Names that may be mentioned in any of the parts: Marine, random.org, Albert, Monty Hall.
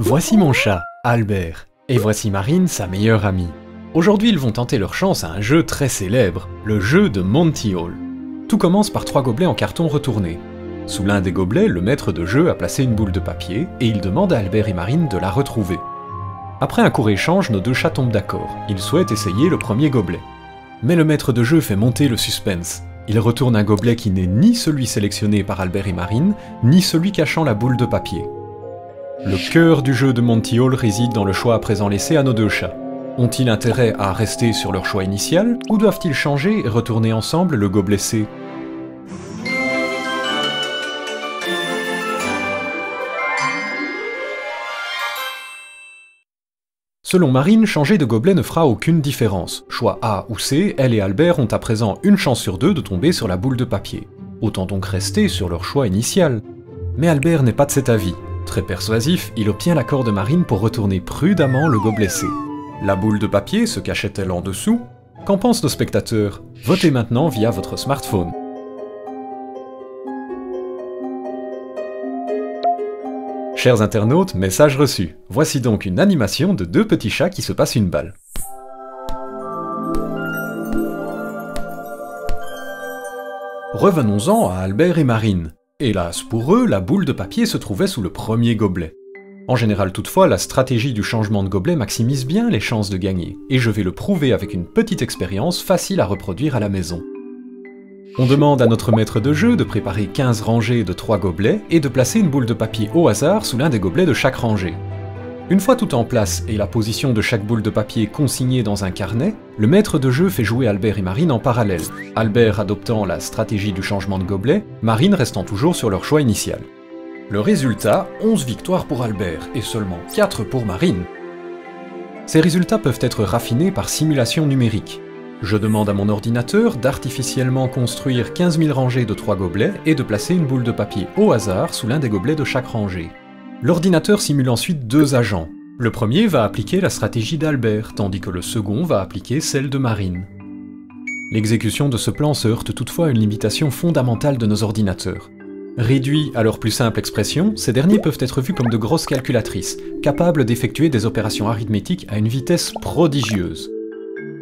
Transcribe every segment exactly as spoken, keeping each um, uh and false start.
Voici mon chat, Albert, et voici Marine, sa meilleure amie. Aujourd'hui, ils vont tenter leur chance à un jeu très célèbre, le jeu de Monty Hall. Tout commence par trois gobelets en carton retourné. Sous l'un des gobelets, le maître de jeu a placé une boule de papier, et il demande à Albert et Marine de la retrouver. Après un court échange, nos deux chats tombent d'accord, ils souhaitent essayer le premier gobelet. Mais le maître de jeu fait monter le suspense. Il retourne un gobelet qui n'est ni celui sélectionné par Albert et Marine, ni celui cachant la boule de papier. Le cœur du jeu de Monty Hall réside dans le choix à présent laissé à nos deux chats. Ont-ils intérêt à rester sur leur choix initial, ou doivent-ils changer et retourner ensemble le gobelet C? Selon Marine, changer de gobelet ne fera aucune différence. Choix A ou C, elle et Albert ont à présent une chance sur deux de tomber sur la boule de papier. Autant donc rester sur leur choix initial. Mais Albert n'est pas de cet avis. Très persuasif, il obtient l'accord de Marine pour retourner prudemment le gobelet C. La boule de papier se cachait-elle en dessous? Qu'en pensent nos spectateurs? Votez maintenant via votre smartphone. Chers internautes, message reçu. Voici donc une animation de deux petits chats qui se passent une balle. Revenons-en à Albert et Marine. Hélas pour eux, la boule de papier se trouvait sous le premier gobelet. En général toutefois, la stratégie du changement de gobelet maximise bien les chances de gagner, et je vais le prouver avec une petite expérience facile à reproduire à la maison. On demande à notre maître de jeu de préparer quinze rangées de trois gobelets et de placer une boule de papier au hasard sous l'un des gobelets de chaque rangée. Une fois tout en place et la position de chaque boule de papier consignée dans un carnet, le maître de jeu fait jouer Albert et Marine en parallèle, Albert adoptant la stratégie du changement de gobelet, Marine restant toujours sur leur choix initial. Le résultat, onze victoires pour Albert et seulement quatre pour Marine. Ces résultats peuvent être raffinés par simulation numérique. Je demande à mon ordinateur d'artificiellement construire quinze mille rangées de trois gobelets et de placer une boule de papier au hasard sous l'un des gobelets de chaque rangée. L'ordinateur simule ensuite deux agents. Le premier va appliquer la stratégie d'Albert, tandis que le second va appliquer celle de Marine. L'exécution de ce plan se heurte toutefois à une limitation fondamentale de nos ordinateurs. Réduits à leur plus simple expression, ces derniers peuvent être vus comme de grosses calculatrices, capables d'effectuer des opérations arithmétiques à une vitesse prodigieuse.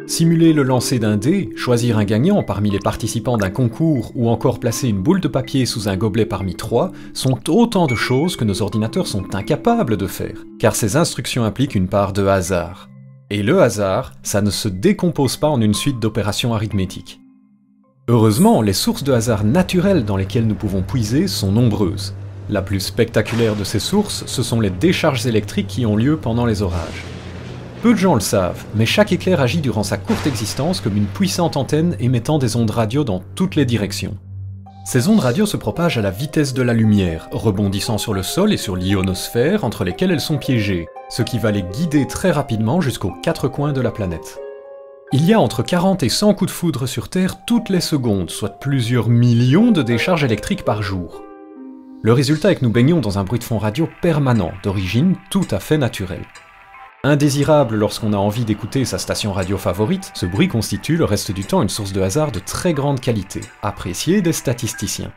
Simuler le lancer d'un dé, choisir un gagnant parmi les participants d'un concours ou encore placer une boule de papier sous un gobelet parmi trois sont autant de choses que nos ordinateurs sont incapables de faire, car ces instructions impliquent une part de hasard. Et le hasard, ça ne se décompose pas en une suite d'opérations arithmétiques. Heureusement, les sources de hasard naturelles dans lesquelles nous pouvons puiser sont nombreuses. La plus spectaculaire de ces sources, ce sont les décharges électriques qui ont lieu pendant les orages. Peu de gens le savent, mais chaque éclair agit durant sa courte existence comme une puissante antenne émettant des ondes radio dans toutes les directions. Ces ondes radio se propagent à la vitesse de la lumière, rebondissant sur le sol et sur l'ionosphère entre lesquelles elles sont piégées, ce qui va les guider très rapidement jusqu'aux quatre coins de la planète. Il y a entre quarante et cent coups de foudre sur Terre toutes les secondes, soit plusieurs millions de décharges électriques par jour. Le résultat est que nous baignons dans un bruit de fond radio permanent, d'origine tout à fait naturelle. Indésirable lorsqu'on a envie d'écouter sa station radio favorite, ce bruit constitue le reste du temps une source de hasard de très grande qualité, appréciée des statisticiens.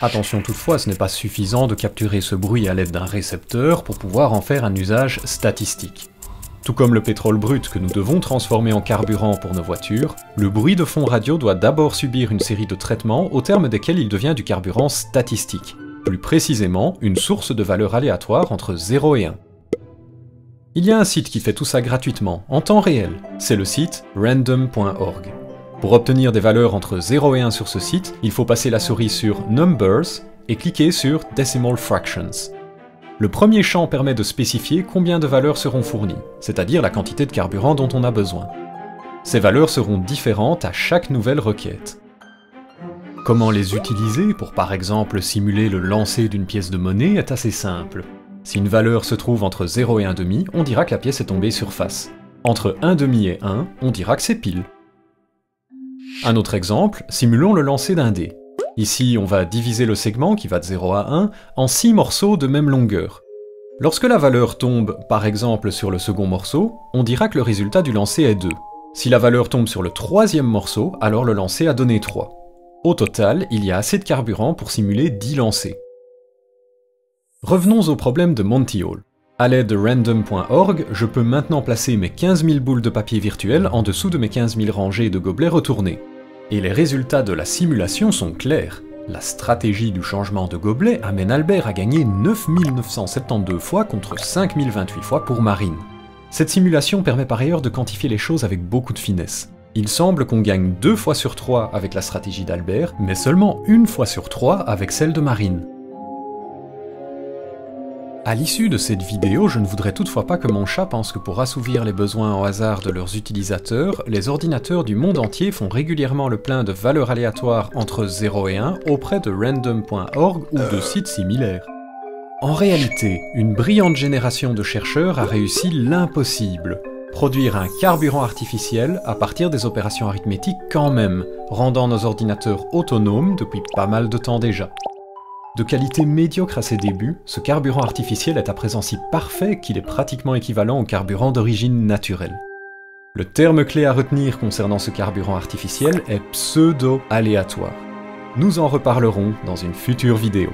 Attention toutefois, ce n'est pas suffisant de capturer ce bruit à l'aide d'un récepteur pour pouvoir en faire un usage statistique. Tout comme le pétrole brut que nous devons transformer en carburant pour nos voitures, le bruit de fond radio doit d'abord subir une série de traitements au terme desquels il devient du carburant statistique, plus précisément une source de valeur aléatoire entre zéro et un. Il y a un site qui fait tout ça gratuitement, en temps réel. C'est le site random point org. Pour obtenir des valeurs entre zéro et un sur ce site, il faut passer la souris sur Numbers et cliquer sur Decimal Fractions. Le premier champ permet de spécifier combien de valeurs seront fournies, c'est-à-dire la quantité de carburant dont on a besoin. Ces valeurs seront différentes à chaque nouvelle requête. Comment les utiliser pour par exemple simuler le lancer d'une pièce de monnaie est assez simple. Si une valeur se trouve entre zéro et un demi, on dira que la pièce est tombée sur face. Entre un demi et un, on dira que c'est pile. Un autre exemple, simulons le lancer d'un dé. Ici, on va diviser le segment qui va de zéro à un en six morceaux de même longueur. Lorsque la valeur tombe, par exemple, sur le second morceau, on dira que le résultat du lancer est deux. Si la valeur tombe sur le troisième morceau, alors le lancer a donné trois. Au total, il y a assez de carburant pour simuler dix lancers. Revenons au problème de Monty Hall. A l'aide de random point org, je peux maintenant placer mes quinze mille boules de papier virtuelles en dessous de mes quinze mille rangées de gobelets retournés. Et les résultats de la simulation sont clairs. La stratégie du changement de gobelet amène Albert à gagner neuf mille neuf cent soixante-douze fois contre cinq mille vingt-huit fois pour Marine. Cette simulation permet par ailleurs de quantifier les choses avec beaucoup de finesse. Il semble qu'on gagne deux fois sur trois avec la stratégie d'Albert, mais seulement une fois sur trois avec celle de Marine. À l'issue de cette vidéo, je ne voudrais toutefois pas que mon chat pense que pour assouvir les besoins au hasard de leurs utilisateurs, les ordinateurs du monde entier font régulièrement le plein de valeurs aléatoires entre zéro et un auprès de random point org ou de sites similaires. En réalité, une brillante génération de chercheurs a réussi l'impossible. Produire un carburant artificiel à partir des opérations arithmétiques quand même, rendant nos ordinateurs autonomes depuis pas mal de temps déjà. De qualité médiocre à ses débuts, ce carburant artificiel est à présent si parfait qu'il est pratiquement équivalent au carburant d'origine naturelle. Le terme clé à retenir concernant ce carburant artificiel est pseudo-aléatoire. Nous en reparlerons dans une future vidéo.